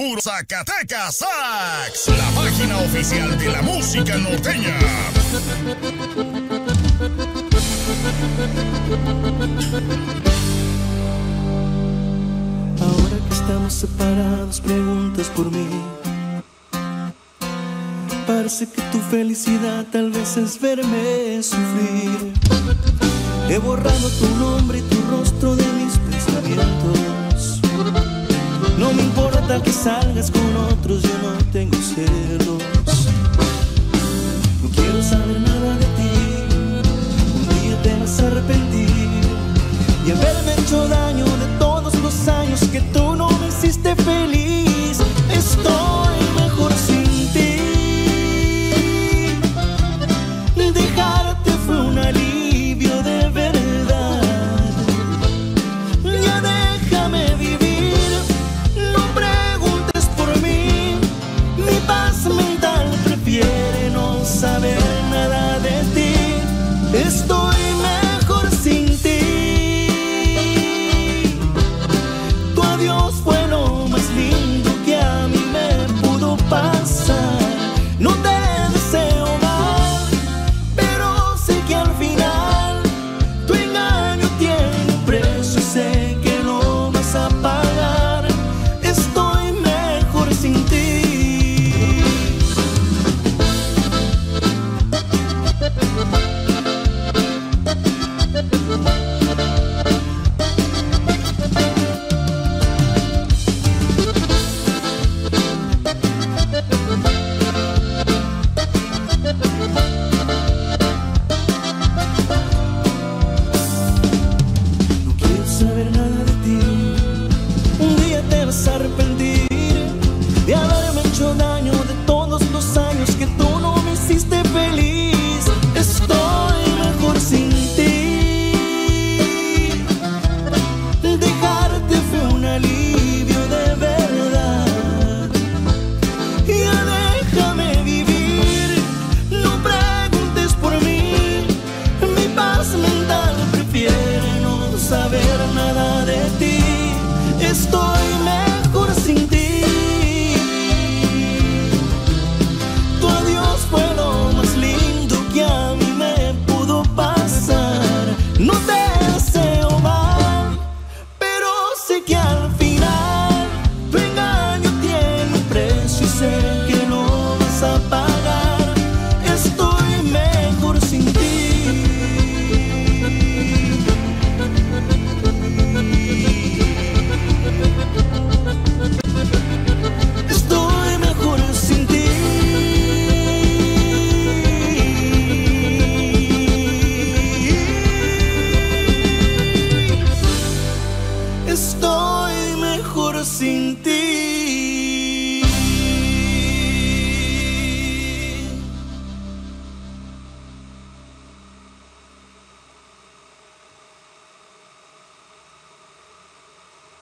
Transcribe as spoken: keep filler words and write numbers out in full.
Puro Zacatecas Sax, la página oficial de la música norteña. Ahora que estamos separados, preguntas por mí. Parece que tu felicidad tal vez es verme sufrir. He borrado tu nombre y tu rostro de mis pensamientos. No me importa que salgas con otros, yo no tengo celos. No quiero saber nada de ti, un día te vas a arrepentir y haberme hecho daño de todos los años que tú no me hiciste feliz. Estoy mejor sin ti, dejarte fue un alivio de verdad. Ya déjame vivir, no saber nada de ti. Estoy mejor sin ti. Tu adiós fue lo más lindo que a mí me pudo pasar. No te deseo mal, pero sé que al final tu engaño tiene un precio, sé que lo vas a pagar. Estoy mejor sin ti. Estoy mejor sin ti. Tu adiós fue lo más lindo que a mí me pudo pasar. No te deseo mal, pero sé que al final tu engaño tiene un precio y sé que lo vas a pagar. Estoy mejor sin ti. Estoy mejor sin ti.